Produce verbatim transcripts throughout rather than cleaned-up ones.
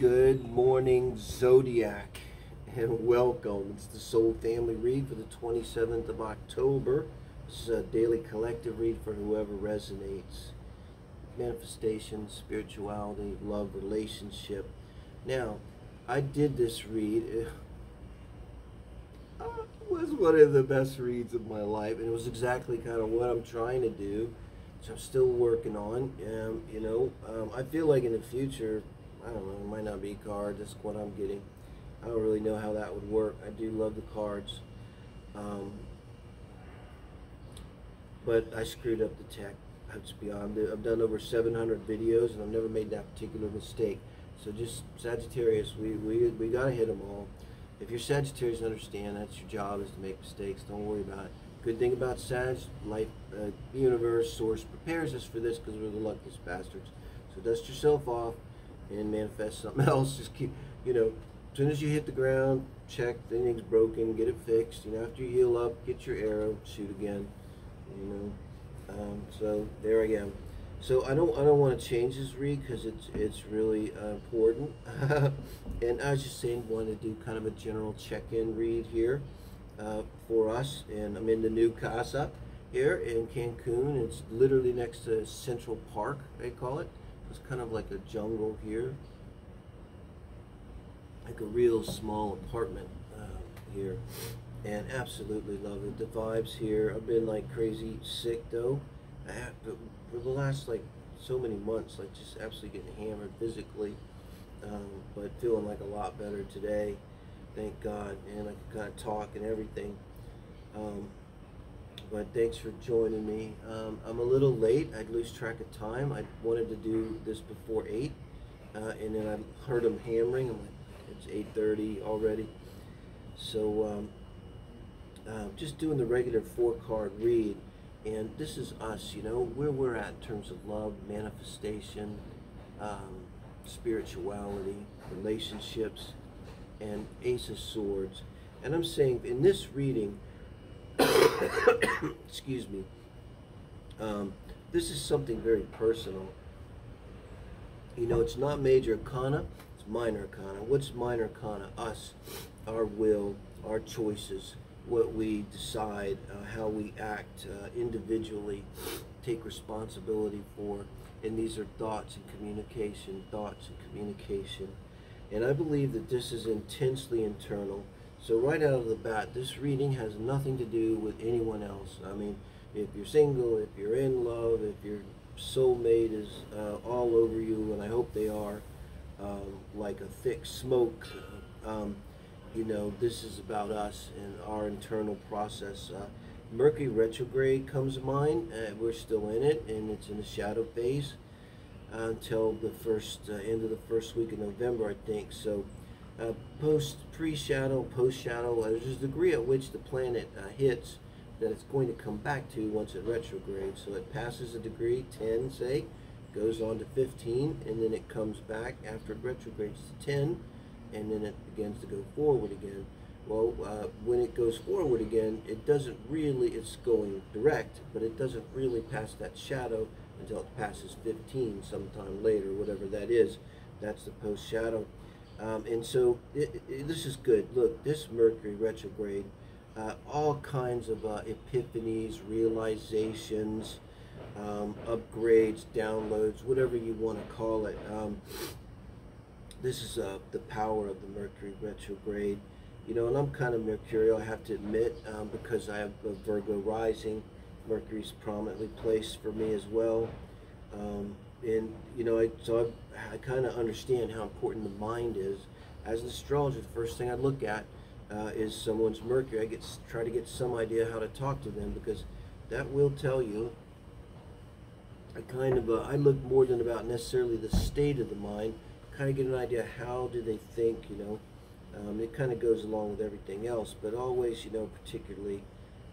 Good morning, Zodiac, and welcome. It's the Soul Family Read for the twenty-seventh of October. This is a daily collective read for whoever resonates. Manifestation, spirituality, love, relationship. Now, I did this read. It was one of the best reads of my life, and it was exactly kind of what I'm trying to do, which I'm still working on. Um, you know, um, I feel like in the future, I don't know, it might not be a card, that's what I'm getting. I don't really know how that would work. I do love the cards. Um, but I screwed up the tech, let's be honest. I've done over seven hundred videos and I've never made that particular mistake. So just Sagittarius, we, we, we gotta hit them all. If you're Sagittarius, understand that's your job is to make mistakes, don't worry about it. Good thing about Sag, life, uh, universe, source prepares us for this because we're the luckiest bastards. So dust yourself off and manifest something else. Just keep, you know, as soon as you hit the ground, check, anything's broken, get it fixed. You know, after you heal up, get your arrow, shoot again, you know. Um, so there I am. So I don't, I don't want to change this read because it's, it's really uh, important. And I was just saying, want to do kind of a general check-in read here uh, for us. And I'm in the new casa here in Cancun. It's literally next to Central Park, they call it. It's kind of like a jungle here, like a real small apartment uh, here, and absolutely love it. The vibes here, I've been like crazy sick though, I have, but for the last like so many months, like just absolutely getting hammered physically, um, but feeling like a lot better today, thank God, and I can kind of talk and everything. Um, But thanks for joining me. Um, I'm a little late. I lose track of time. I wanted to do this before eight, uh, and then I heard them hammering. I'm like, it's eight thirty already. So um, uh, just doing the regular four-card read, and this is us, you know, where we're at in terms of love, manifestation, um, spirituality, relationships, and Ace of Swords. And I'm saying in this reading, excuse me, um, this is something very personal. You know, it's not Major Arcana, it's Minor Arcana. What's Minor Arcana? Us, our will, our choices, what we decide, uh, how we act uh, individually, take responsibility for. And these are thoughts and communication, thoughts and communication. And I believe that this is intensely internal. So right out of the bat, this reading has nothing to do with anyone else. I mean, if you're single, if you're in love, if your soulmate is uh, all over you, and I hope they are, um, like a thick smoke, um, you know, this is about us and our internal process. Uh, Mercury retrograde comes to mind. Uh, we're still in it, and it's in the shadow phase uh, until the first uh, end of the first week of November, I think. So. Uh, post, pre-shadow, post-shadow, uh, there's a degree at which the planet uh, hits that it's going to come back to once it retrogrades. So it passes a degree, ten, say, goes on to fifteen, and then it comes back after it retrogrades to ten, and then it begins to go forward again. Well, uh, when it goes forward again, it doesn't really, it's going direct, but it doesn't really pass that shadow until it passes fifteen sometime later, whatever that is. That's the post-shadow. Um, and so it, it, this is good. Look, this Mercury retrograde, uh, all kinds of uh, epiphanies, realizations, um, upgrades, downloads, whatever you want to call it. Um, this is uh, the power of the Mercury retrograde. You know, and I'm kind of mercurial, I have to admit, um, because I have a Virgo rising. Mercury's prominently placed for me as well. Um, And, you know, I, so I, I kind of understand how important the mind is. As an astrologer, the first thing I look at uh, is someone's Mercury. I get try to get some idea how to talk to them because that will tell you. I kind of, uh, I look more than about necessarily the state of the mind, kind of get an idea how do they think, you know. Um, it kind of goes along with everything else, but always, you know, particularly,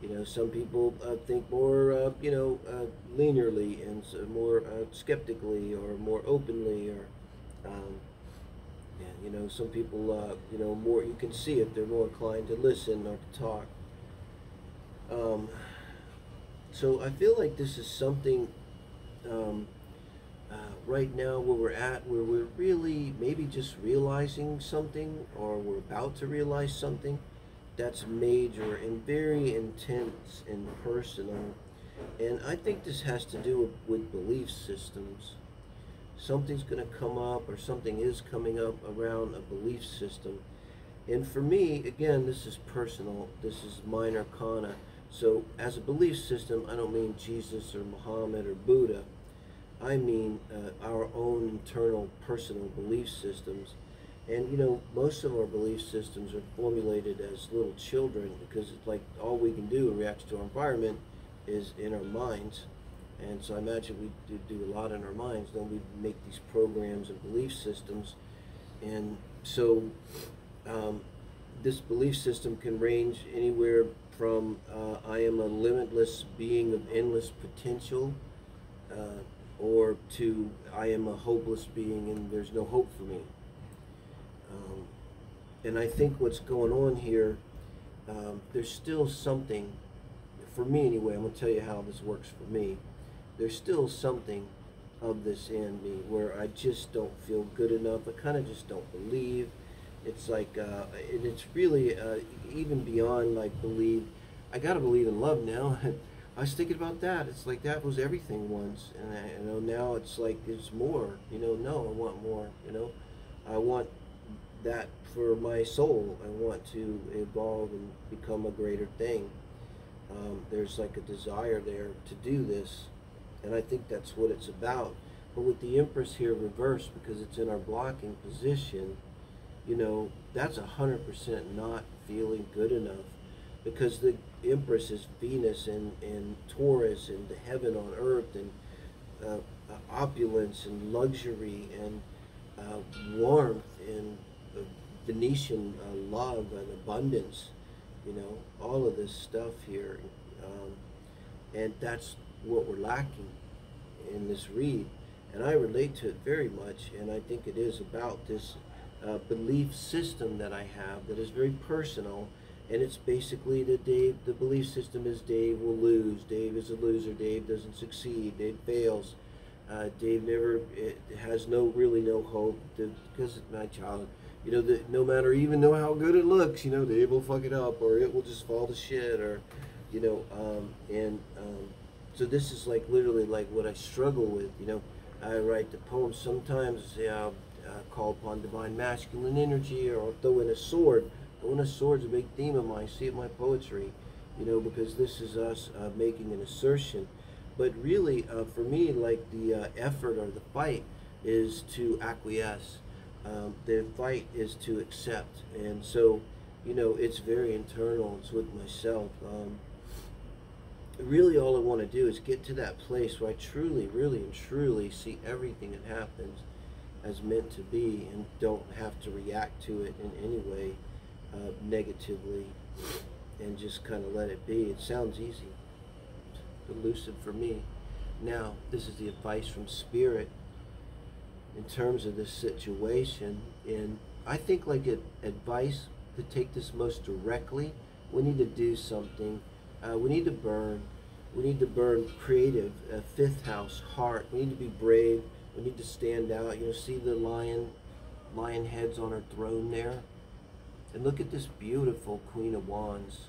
you know, some people uh, think more, uh, you know, uh, linearly and so more uh, skeptically or more openly or, um, yeah, you know, some people, uh, you know, more, you can see it, they're more inclined to listen or to talk. Um, so I feel like this is something um, uh, right now where we're at, where we're really maybe just realizing something, or we're about to realize something that's major and very intense and personal. And I think this has to do with, with belief systems. Something's going to come up, or something is coming up around a belief system. And for me, again, this is personal. This is Minor Arcana. So as a belief system, I don't mean Jesus or Muhammad or Buddha. I mean uh, our own internal personal belief systems. And you know, most of our belief systems are formulated as little children, because it's like all we can do in reaction to our environment is in our minds. And so I imagine we do, do a lot in our minds. Then we make these programs and belief systems. And so um, this belief system can range anywhere from uh, I am a limitless being of endless potential, uh, or to I am a hopeless being and there's no hope for me. Um, and I think what's going on here, um, there's still something, for me anyway, I'm going to tell you how this works for me. There's still something of this in me where I just don't feel good enough. I kind of just don't believe. It's like, uh, and it's really uh, even beyond like believe. I got to believe in love now. I was thinking about that. It's like that was everything once. And I, you know, now it's like it's more. You know, no, I want more. You know, I want that for my soul. I want to evolve and become a greater thing. Um, there's like a desire there to do this. And I think that's what it's about. But with the Empress here reversed, because it's in our blocking position, you know, that's one hundred percent not feeling good enough. Because the Empress is Venus and, and Taurus and the heaven on earth and uh, uh, opulence and luxury and uh, warmth and uh, Venetian uh, love and abundance, you know, all of this stuff here. Um, and that's what we're lacking in this read, and I relate to it very much. And I think it is about this uh, belief system that I have that is very personal, and it's basically the Dave the belief system is Dave will lose, Dave is a loser, Dave doesn't succeed, Dave fails, uh, Dave never it has no really no hope to, because of my childhood, you know, that no matter even know how good it looks, you know, Dave will fuck it up, or it will just fall to shit, or you know, um, and um, so this is like literally like what I struggle with, you know. I write the poem sometimes, you know, I call upon divine masculine energy, or I'll throw in a sword. Throwing a sword's a big theme of mine. I see it in my poetry, you know, because this is us uh, making an assertion. But really, uh, for me, like the uh, effort or the fight is to acquiesce. Um, the fight is to accept, and so, you know, it's very internal. It's with myself. Um, Really, all I want to do is get to that place where I truly, really, and truly see everything that happens as meant to be, and don't have to react to it in any way uh, negatively, and just kind of let it be. It sounds easy, it's elusive for me. Now, this is the advice from Spirit in terms of this situation, and I think like it, advice to take this most directly. We need to do something. Uh, we need to burn. We need to burn creative, uh, fifth house, heart. We need to be brave. We need to stand out. You know, see the lion, lion heads on her throne there. And look at this beautiful Queen of Wands.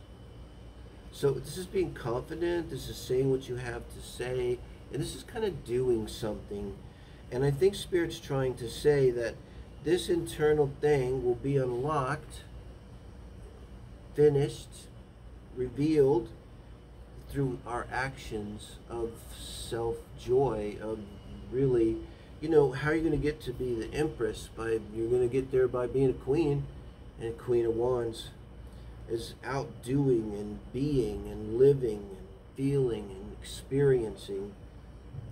So this is being confident. This is saying what you have to say. And this is kind of doing something. And I think Spirit's trying to say that this internal thing will be unlocked, finished, revealed, through our actions of self-joy, of really, you know, how are you going to get to be the Empress? By you're going to get there by being a queen, and Queen of Wands is outdoing and being and living and feeling and experiencing,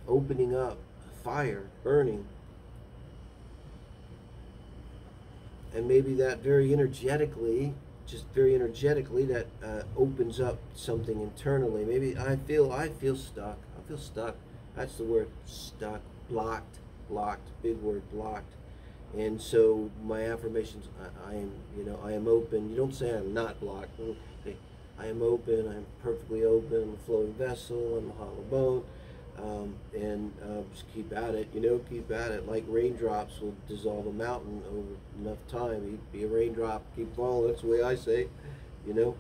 opening up, fire, burning. And maybe that very energetically, just very energetically, that uh, opens up something internally. Maybe I feel I feel stuck. I feel stuck. That's the word, stuck, blocked, blocked, big word, blocked. And so my affirmations, I, I am, you know, I am open. You don't say I'm not blocked. I am open. I'm perfectly open. I'm a flowing vessel. I'm a hollow bone. um, and uh, just keep at it, you know, keep at it. Like raindrops will dissolve a mountain over enough time. Be a raindrop, keep falling, that's the way I say, you know.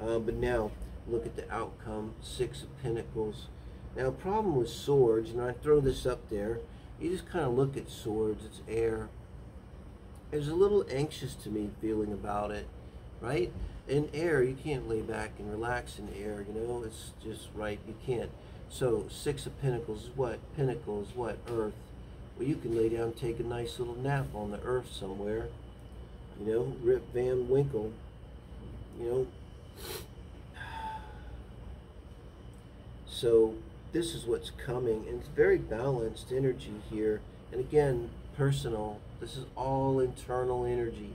Uh, but now, look at the outcome, Six of Pentacles. Now, problem with swords, and I throw this up there, you just kind of look at swords, it's air. There's a little anxious to me feeling about it, right? In air, you can't lay back and relax in air, you know, it's just right, you can't. So, Six of Pentacles is what? Pentacles, what? Earth. Well, you can lay down and take a nice little nap on the earth somewhere, you know, Rip Van Winkle, you know. So, this is what's coming, and it's very balanced energy here, and again, personal. This is all internal energy.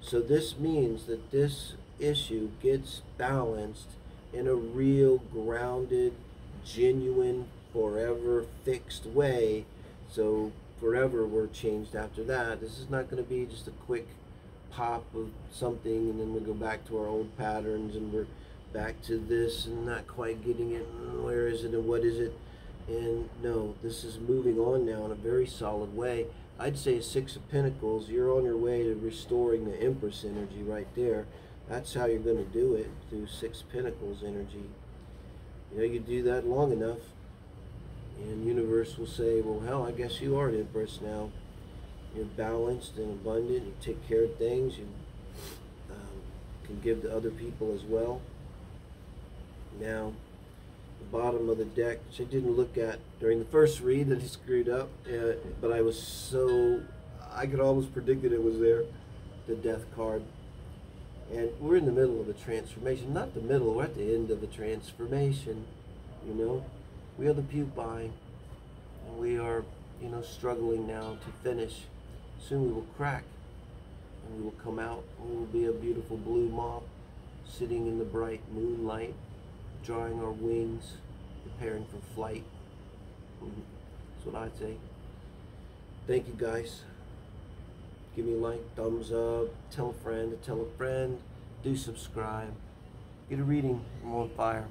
So this means that this issue gets balanced in a real grounded, genuine, forever fixed way. So forever we're changed after that. This is not going to be just a quick pop of something and then we go back to our old patterns and we're back to this and not quite getting it. Where is it and what is it? And no, this is moving on now in a very solid way. I'd say Six of Pentacles, you're on your way to restoring the Empress energy right there. That's how you're going to do it, through Six of Pentacles energy. You know, you do that long enough, and universe will say, well, hell, I guess you are an Empress now. You're balanced and abundant, you take care of things, you um, can give to other people as well. Now, the bottom of the deck, which I didn't look at during the first read that I screwed up, uh, but I was so, I could almost predict that it was there, the Death card. And we're in the middle of a transformation, not the middle, we're at the end of a transformation, you know. We are the pupae, and we are, you know, struggling now to finish. Soon we will crack, and we will come out, and we will be a beautiful blue mop, sitting in the bright moonlight, drawing our wings, preparing for flight. That's what I'd say. Thank you guys. Give me a like, thumbs up, tell a friend to tell a friend, do subscribe. Get a reading, I'm on fire.